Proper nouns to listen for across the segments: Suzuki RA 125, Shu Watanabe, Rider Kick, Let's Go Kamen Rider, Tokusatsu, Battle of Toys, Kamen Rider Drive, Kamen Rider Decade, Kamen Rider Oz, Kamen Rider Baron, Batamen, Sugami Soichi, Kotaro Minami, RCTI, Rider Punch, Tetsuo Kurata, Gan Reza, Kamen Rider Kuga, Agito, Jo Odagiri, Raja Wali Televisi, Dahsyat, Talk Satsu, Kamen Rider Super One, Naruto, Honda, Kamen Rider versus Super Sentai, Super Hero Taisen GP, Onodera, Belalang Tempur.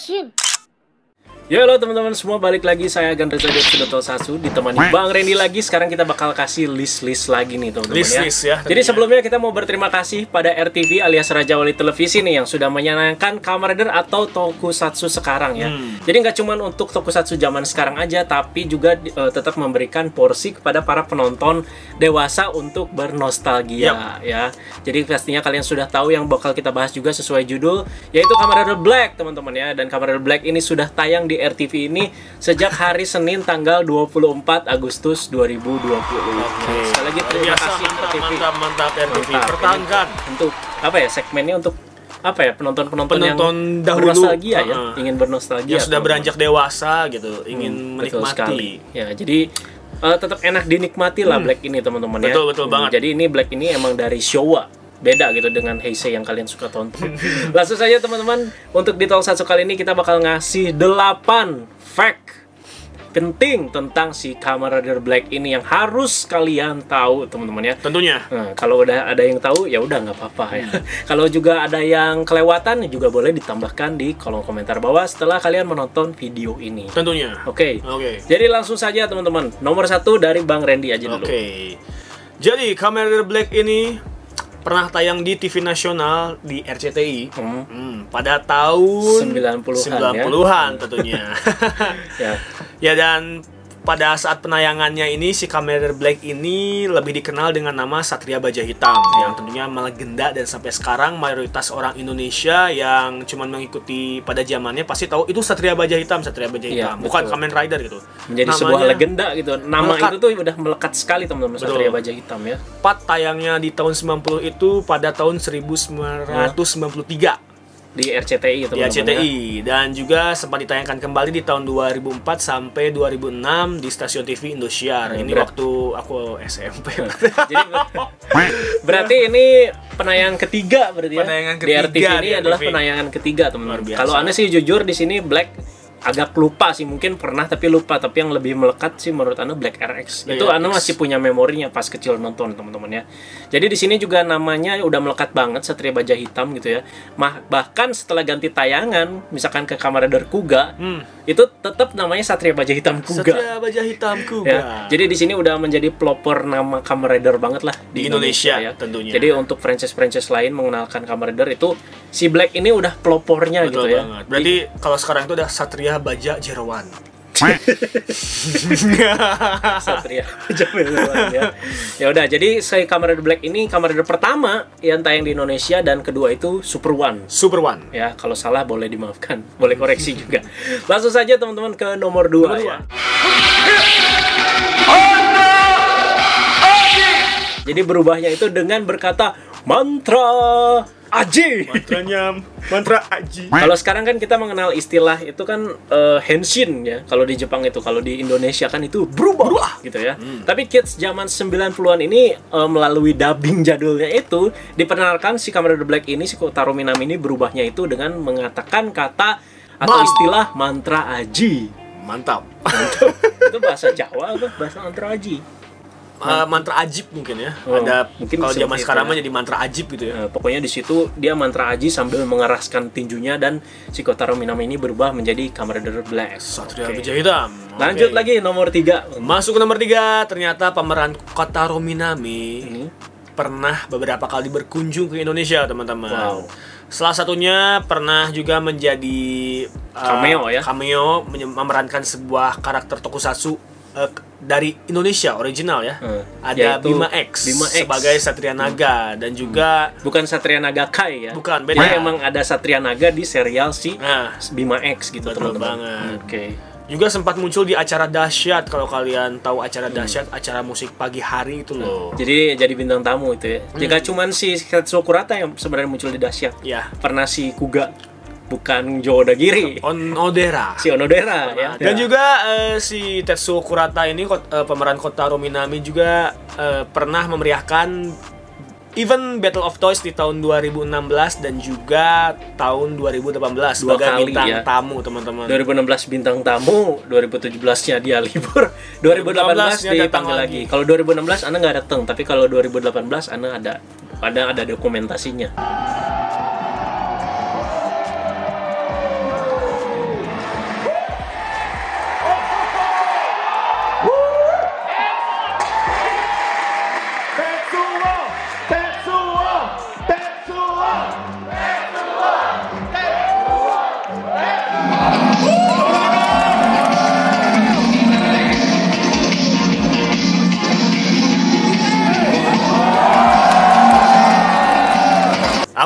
Action. Ya halo teman-teman semua, balik lagi saya Gan Reza di Talk Satsu ditemani Bang Reni lagi. Sekarang kita bakal kasih list-list lagi nih teman-teman ya. Jadi sebelumnya kita mau berterima kasih pada RTV alias Raja Wali Televisi nih yang sudah menyenangkan Kamen Rider atau Tokusatsu sekarang ya. Jadi nggak cuma untuk Tokusatsu zaman sekarang aja, tapi juga tetap memberikan porsi kepada para penonton dewasa untuk bernostalgia ya. Jadi pastinya kalian sudah tahu yang bakal kita bahas juga sesuai judul, yaitu Kamen Rider Black teman-teman ya. Dan Kamen Rider Black ini sudah tayang di RTV ini sejak hari Senin tanggal 24 Agustus 2020. Sekali lagi terima kasih mantap RTV. Pertanggan untuk apa ya segmennya, untuk apa ya penonton yang dahulu bernostalgia ya, ingin bernostalgia. Ya sudah beranjak dewasa gitu, ingin menikmati. Ya, jadi tetap enak dinikmati lah Black ini teman-teman ya. Betul banget. Jadi ini Black ini emang dari Showa, beda gitu dengan Heisei yang kalian suka tonton. Langsung saja teman-teman, untuk di Talk Satsu kali ini kita bakal ngasih 8 fact penting tentang si Kamen Rider Black ini yang harus kalian tahu teman-teman ya. Tentunya. Nah, kalau udah ada yang tahu ya udah nggak apa-apa ya. Kalau juga ada yang kelewatan juga boleh ditambahkan di kolom komentar bawah setelah kalian menonton video ini. Tentunya. Oke. Jadi langsung saja teman-teman. Nomor 1 dari Bang Randy aja dulu. Jadi Kamen Rider Black ini pernah tayang di TV nasional di RCTI pada tahun 90-an tentunya. Ya, dan pada saat penayangannya ini si Kamen Rider Black ini lebih dikenal dengan nama Satria Baja Hitam yang tentunya melegenda, dan sampai sekarang mayoritas orang Indonesia yang cuman mengikuti pada zamannya pasti tahu itu Satria Baja Hitam, bukan Kamen Rider gitu. Menjadi namanya sebuah legenda gitu. Nama melekat. Itu tuh udah melekat sekali teman-teman, Satria Baja Hitam ya. Part tayangnya di tahun 90 itu pada tahun 1993. Di RCTI teman-teman. Di RCTI ya. Dan juga sempat ditayangkan kembali di tahun 2004 sampai 2006 di stasiun TV Indosiar. Ini waktu aku SMP. Jadi berarti ini penayangan ketiga berarti ya. Penayangan ketiga di RTV ini adalah penayangan ketiga teman-teman. Kalau aneh sih jujur di sini Black agak lupa sih, mungkin pernah tapi lupa, tapi yang lebih melekat sih menurut Anda Black RX. Itu Anda masih punya memorinya pas kecil nonton teman-teman ya. Jadi di sini juga namanya udah melekat banget, Satria Baja Hitam gitu ya. Bahkan setelah ganti tayangan, misalkan ke Kamen Rider Kuga, itu tetap namanya Satria Baja Hitam Kuga. Satria Baja Hitam Kuga. Ya. Jadi di sini udah menjadi pelopor nama Kamen Rider banget lah di Indonesia ya tentunya. Jadi untuk franchise-franchise lain mengenalkan Kamen Rider itu si Black ini udah pelopornya gitu ya. Berarti kalau sekarang itu udah Satria Baja Jerawan. Satria Baja Jerawan ya. Ya udah, jadi si Kamen Rider Black ini Kamen Rider pertama yang tayang di Indonesia, dan kedua itu Super One. Super One. Ya, kalau salah boleh dimaafkan, boleh koreksi juga. Langsung saja teman-teman ke nomor 2 ya. Jadi berubahnya itu dengan berkata mantra Aji. Mantra Aji. Kalau sekarang kan kita mengenal istilah itu kan henshin ya. Kalau di Jepang itu, kalau di Indonesia kan itu berubah gitu ya. Tapi kids zaman 90-an ini melalui dubbing jadulnya itu diperkenalkan si Kamen Rider Black ini, si Kotaro Minami ini berubahnya itu dengan mengatakan kata atau istilah mantra Aji. Mantap. Itu bahasa Jawa apa bahasa mantra Aji? Mantra ajib mungkin ya. Ada mungkin kalau zaman sekarang mah jadi mantra ajib gitu ya. Pokoknya di situ dia mantra aji sambil mengeraskan tinjunya, dan si Kotaro Minami ini berubah menjadi Kamen Rider Black Satria Baja Hitam. Lanjut lagi nomor 3. Masuk ke nomor 3, ternyata pemeran Kotaro Minami pernah beberapa kali berkunjung ke Indonesia teman-teman. Salah satunya pernah juga menjadi cameo ya. Cameo memerankan sebuah karakter tokusatsu dari Indonesia original ya. Ada Bima X sebagai Satria Naga, dan juga bukan Satria Naga Kai ya. Bukan, beda. Jadi emang ada Satria Naga di serial si Bima X gitu teman-teman. Juga sempat muncul di acara Dahsyat, kalau kalian tahu acara Dahsyat, acara musik pagi hari itu loh. Jadi bintang tamu itu ya. Jika cuman si Tetsuo Kurata yang sebenarnya muncul di Dahsyat. Pernah si Kuga, bukan Jo Odagiri, Onodera. Si Onodera ya. Dan juga si Tetsuo Kurata ini pemeran Kotaro Minami juga pernah memeriahkan event Battle of Toys di tahun 2016 dan juga tahun 2018 sebagai bintang tamu teman-teman. 2016 bintang tamu, 2017-nya dia libur, 2018 dipanggil lagi. Kalau 2016 Anda nggak datang, tapi kalau 2018 Anda ada dokumentasinya.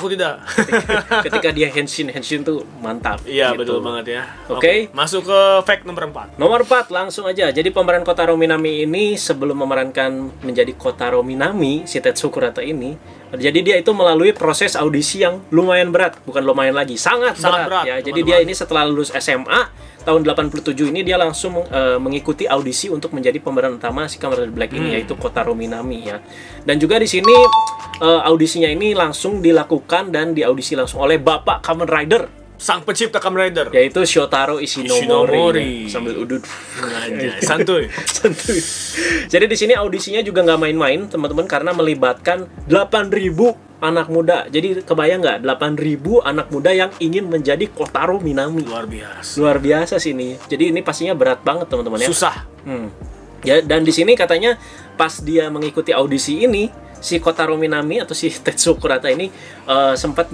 Aku tidak. Ketika dia henshin tuh mantap. Iya gitu. Betul banget ya. Oke. Masuk ke fact nomor 4. Nomor 4 langsung aja. Jadi pemeran Kotaro Minami ini sebelum memerankan menjadi Kotaro Minami, si Tetsuo Kurata ini, jadi dia itu melalui proses audisi yang lumayan berat, bukan lumayan lagi, sangat berat ya. Teman-teman. Jadi dia ini setelah lulus SMA tahun 87 ini dia langsung mengikuti audisi untuk menjadi pemeran utama si Kamen Rider Black ini, yaitu Kotaro Minami ya. Dan juga di sini audisinya ini langsung dilakukan dan diaudisi langsung oleh Bapak Kamen Rider, sang pencipta Kamen Rider, yaitu Shotaro Ishinomori. Sambil udut santuy. Santuy. Jadi di sini audisinya juga nggak main-main teman-teman, karena melibatkan 8.000 anak muda. Jadi kebayang nggak 8.000 anak muda yang ingin menjadi Kotaro Minami? Luar biasa sih ini. Jadi ini pastinya berat banget teman-teman ya, susah. Ya, dan di sini katanya pas dia mengikuti audisi ini, si Kotaro Minami atau si Tetsuo Kurata ini sempat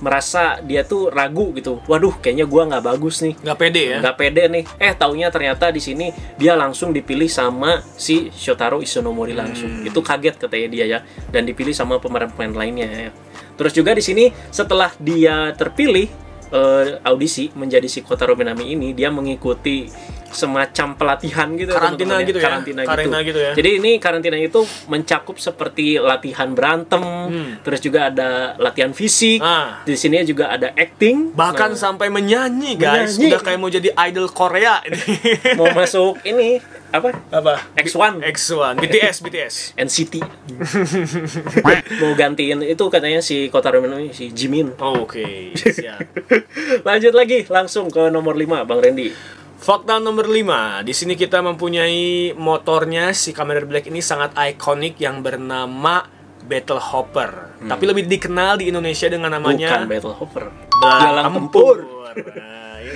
merasa dia tuh ragu gitu. Waduh, kayaknya gua nggak bagus nih. Nggak pede ya? Nggak pede nih. Taunya ternyata di sini dia langsung dipilih sama si Shotaro Ishinomori langsung. Itu kaget katanya dia ya. Dan dipilih sama pemeran-pemeran lainnya ya. Terus juga di sini setelah dia terpilih audisi menjadi si Kotaro Minami ini, dia mengikuti semacam pelatihan gitu, karantina gitu ya, karantina gitu ya. Jadi ini karantina itu mencakup seperti latihan berantem, terus juga ada latihan fisik. Di sini juga ada acting, bahkan sampai menyanyi, guys. Udah kayak mau jadi idol Korea ini. Mau masuk ini apa? X1, BTS, NCT. Mau gantiin itu katanya si Kotaro Minami, si Jimin. Oke, siap. Lanjut lagi langsung ke nomor 5, Bang Randy. Fakta nomor 5, di sini kita mempunyai motornya si Kamen Rider Black ini sangat ikonik yang bernama Battle Hopper. Tapi lebih dikenal di Indonesia dengan namanya, bukan Battle Hopper, Belalang Tempur.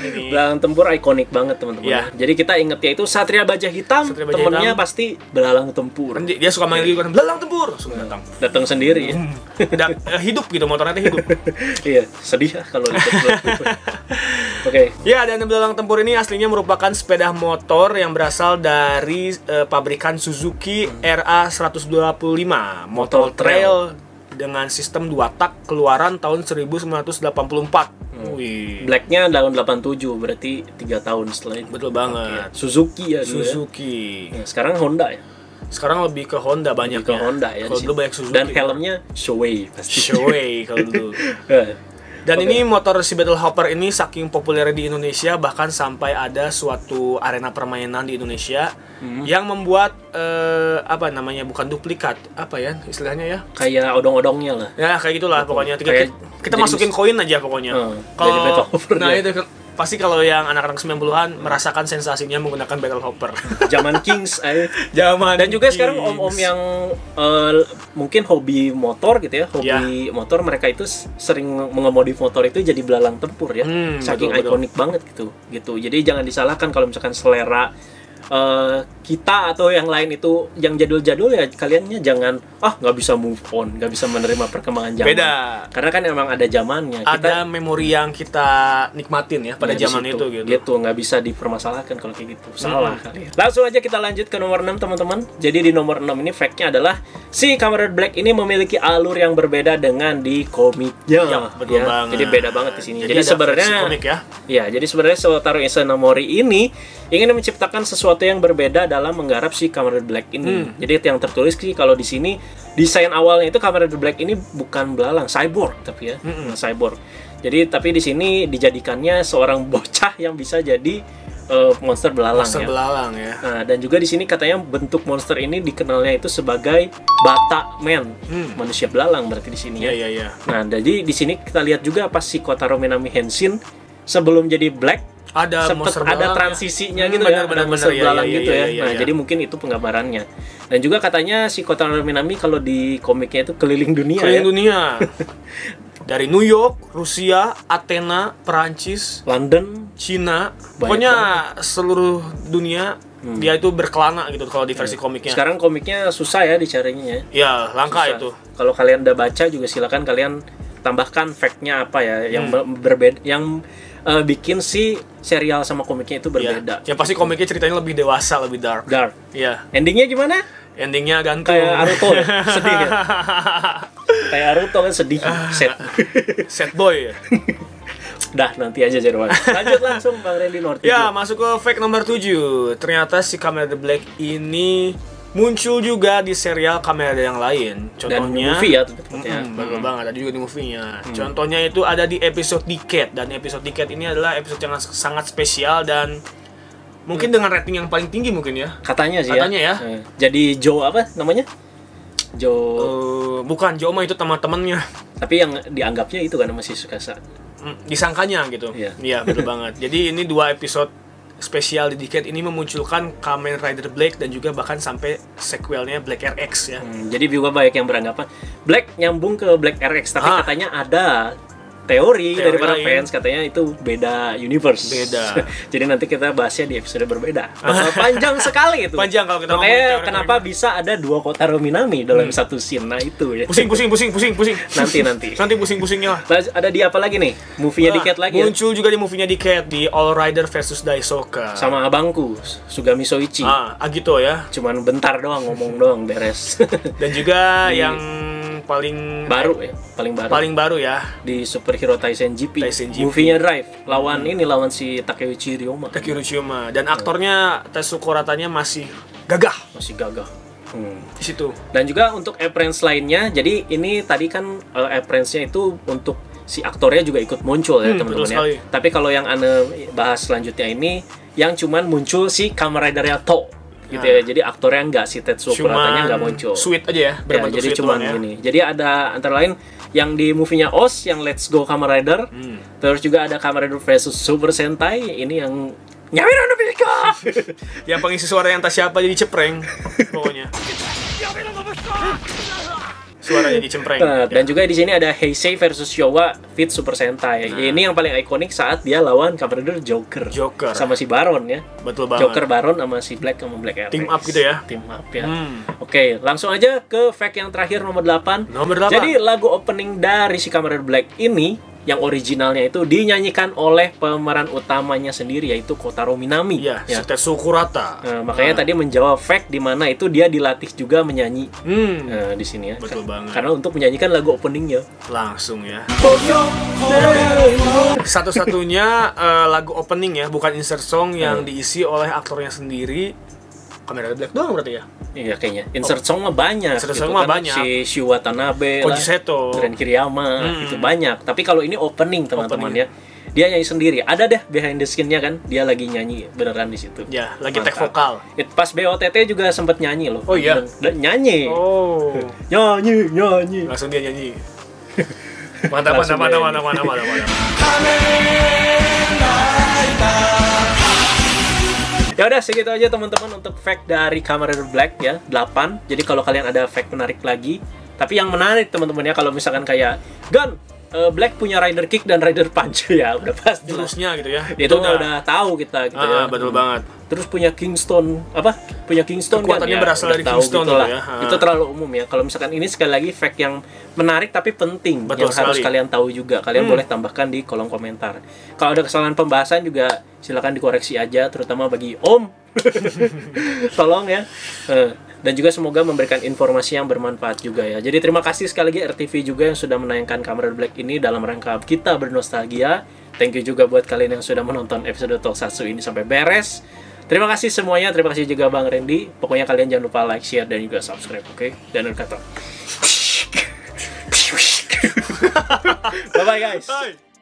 Belalang Tempur ikonik banget teman-teman. Ya. Jadi kita ingetnya itu Satria Baja Hitam, temennya pasti Belalang Tempur. Dia suka manggil kan Belalang Tempur, langsung datang sendiri ya. Hidup gitu, motornya hidup. Iya, sedih lah kalau itu. Oke. Ya, dan Belalang Tempur ini aslinya merupakan sepeda motor yang berasal dari pabrikan Suzuki RA 125 motor trail dengan sistem 2 tak keluaran tahun 1984. Blacknya tahun 87, berarti 3 tahun setelah itu. Betul banget. Suzuki. Ya. Sekarang Honda ya. Sekarang lebih ke Honda banyak. Lebih ke Honda ya. Kalau dulu banyak Suzuki. Dan helmnya Shoei pasti. Shoei kalau dulu. Dan ini motor si Battle Hopper ini saking populer di Indonesia, bahkan sampai ada suatu arena permainan di Indonesia yang membuat bukan duplikat, apa ya istilahnya ya? Kayak odong-odongnya lah. Ya kayak gitulah pokoknya. Kita masukin koin aja pokoknya. Kalau itu pasti kalau yang anak-anak 90-an merasakan sensasinya menggunakan Battle Hopper. Zaman Kings dan juga Kings. Sekarang om-om yang mungkin hobi motor gitu ya, hobi motor mereka itu sering mengemodif motor itu jadi Belalang Tempur ya. Saking ikonik banget gitu. Jadi jangan disalahkan kalau misalkan selera kita atau yang lain itu yang jadul-jadul ya, kaliannya jangan nggak bisa move on, nggak bisa menerima perkembangan zaman. Beda. Karena kan emang ada zamannya. Ada memori yang kita nikmatin ya pada zaman itu gitu. Gitu nggak bisa dipermasalahkan kalau kayak gitu. Salah kali ya. Langsung aja kita lanjut ke nomor 6 teman-teman. Jadi di nomor 6 ini fact-nya adalah si Kamen Rider Black ini memiliki alur yang berbeda dengan di komiknya. Ya, betul banget. Jadi beda banget di sini. Jadi sebenarnya komik ya. Ya, jadi sebenarnya Shotaro Ishinomori ini ingin menciptakan sesuatu yang berbeda dalam menggarap si Kamen Rider Black ini. Jadi yang tertulis sih kalau di sini desain awalnya itu Kamen Rider Black ini bukan belalang, cyborg tapi ya, cyborg. Jadi tapi di sini dijadikannya seorang bocah yang bisa jadi monster belalang ya. Nah, dan juga di sini katanya bentuk monster ini dikenalnya itu sebagai Batamen, manusia belalang berarti di sini ya. Nah, jadi di sini kita lihat juga pas si Kotaro Minami henshin sebelum jadi Black ada transisinya gitu ya, benar-benar gitu ya. Nah, jadi mungkin itu penggambarannya. Dan juga katanya si Kotaro Minami kalau di komiknya itu keliling dunia. Dari New York, Rusia, Athena, Perancis, London, Cina, pokoknya seluruh dunia. Dia itu berkelana gitu kalau di versi komiknya. Sekarang komiknya susah ya dicarinya. Ya, langka susah. Itu. Kalau kalian udah baca juga silakan kalian tambahkan fact-nya apa ya yang berbeda, yang bikin si serial sama komiknya itu berbeda. Ya pasti komiknya ceritanya lebih dewasa, lebih dark. Iya. Endingnya gimana? Endingnya gantung. Kayak Naruto. Sedih ya. Kayak Naruto kan sedih, sad boy ya. Dah, nanti aja Jerman. Lanjut langsung Bang Randy nomor 7. Ya, masuk ke fact nomor 7. Ternyata si Kamen Rider Black ini muncul juga di serial Kamen Rider yang lain. Contohnya dan movie ya, bagus banget, ada juga di movie-nya. Contohnya itu ada di episode Decade, dan episode Decade ini adalah episode yang sangat spesial dan mungkin dengan rating yang paling tinggi mungkin ya. Katanya sih. Katanya ya. Jadi Jo apa namanya? Jo bukan Jo mah itu teman-temannya. Tapi yang dianggapnya itu kan masih Sukasa. Disangkanya gitu. Iya, yeah. Betul banget. Jadi ini dua episode spesial di Decade ini memunculkan Kamen Rider Black dan juga bahkan sampai sequelnya Black RX ya. Jadi juga banyak yang beranggapan Black nyambung ke Black RX, tapi katanya ada teori dari para fans katanya itu beda universe. Beda. Jadi nanti kita bahasnya di episode berbeda. Panjang sekali itu. Panjang kalau kita ngomongin kenapa bisa ada dua Kotaro Minami dalam satu scene. Nah itu ya. Pusing. Nanti pusing-pusingnya. Ada di apa lagi nih? Movie-nya Decade lagi. Muncul juga di movie-nya Decade di All Rider versus Daisoka. Sama abangku Sugami Soichi. Agito ya. Cuman bentar doang ngomong doang beres. Dan juga yang paling baru ya di Super Hero Taisen GP, movie-nya Drive lawan ini lawan si Takeuchi Ryoma. Dan aktornya Tetsuo Kurata-nya masih gagah di situ. Dan juga untuk appearance lainnya, jadi ini tadi kan appearance-nya itu untuk si aktornya juga ikut muncul ya teman-teman ya. Tapi kalau yang Ane bahas selanjutnya ini yang cuman muncul si Kamen Rider-nya gitu ya. Jadi aktornya enggak, si Tetsuo Kurata-nya enggak muncul. Sweet aja ya, berbentuk jadi cuman ini. Jadi ada antara lain yang di movie-nya Oz yang Let's Go Kamen Rider. Terus juga ada Kamen Rider versus Super Sentai, ini yang Nyawira no Bika. Yang pengisi suara yang entah siapa jadi cepreng pokoknya. Suaranya dicempreng. Dan juga di sini ada Heisei versus Showa fit Super Sentai. Ini yang paling ikonik saat dia lawan Kamen Rider Joker sama si Baron ya. Betul banget. Joker Baron sama si Black RX. Team up gitu ya. Team up ya. Oke, langsung aja ke fact yang terakhir nomor 8. Jadi lagu opening dari si Kamen Rider Black ini yang originalnya itu dinyanyikan oleh pemeran utamanya sendiri yaitu Kotaro Minami. Iya, ya. Tetsuo Kurata. Makanya tadi menjawab fact di mana itu dia dilatih juga menyanyi. Di sini ya. Betul banget. Karena untuk menyanyikan lagu openingnya langsung ya. Satu-satunya lagu opening ya, bukan insert song yang diisi oleh aktornya sendiri. Kamen Rider Black doang berarti ya? Iya kayaknya. Insert song mah banyak. Insert song mah banyak. Si Shu Watanabe, Grand Kiriyama, itu banyak. Tapi kalau ini opening teman-teman ya. Dia nyanyi sendiri. Ada deh behind the scene-nya kan. Dia lagi nyanyi beneran di situ. Ya, lagi tag vokal. Pas BOTT juga sempet nyanyi loh. Oh iya. Nyanyi. Oh. Nyanyi. Langsung dia nyanyi. Mantap. Ya udah segitu aja teman-teman untuk fact dari Kamen Rider Black ya 8. Jadi kalau kalian ada fact menarik lagi, tapi yang menarik teman-teman ya kalau misalkan kayak Gan Black punya Rider Kick dan Rider Punch ya udah pasti jurusnya gitu ya. Itu udah tahu kita gitu ya. Betul banget. Terus punya Kingstone apa? Punya Kingstone kekuatannya kan? Berasal dari Kingstone gitu ya. Itu terlalu umum ya. Kalau misalkan ini sekali lagi fact yang menarik tapi penting yang harus kalian tahu juga. Kalian boleh tambahkan di kolom komentar. Kalau ada kesalahan pembahasan juga silakan dikoreksi aja, terutama bagi Om. Tolong ya. Dan juga semoga memberikan informasi yang bermanfaat juga ya. Jadi terima kasih sekali lagi RTV juga yang sudah menayangkan Kamen Rider Black ini dalam rangka kita bernostalgia. Thank you juga buat kalian yang sudah menonton episode Talk Satsu ini sampai beres. Terima kasih semuanya, terima kasih juga Bang Randy. Pokoknya kalian jangan lupa like, share, dan juga subscribe, oke? Dan berkata. Bye-bye guys. Bye.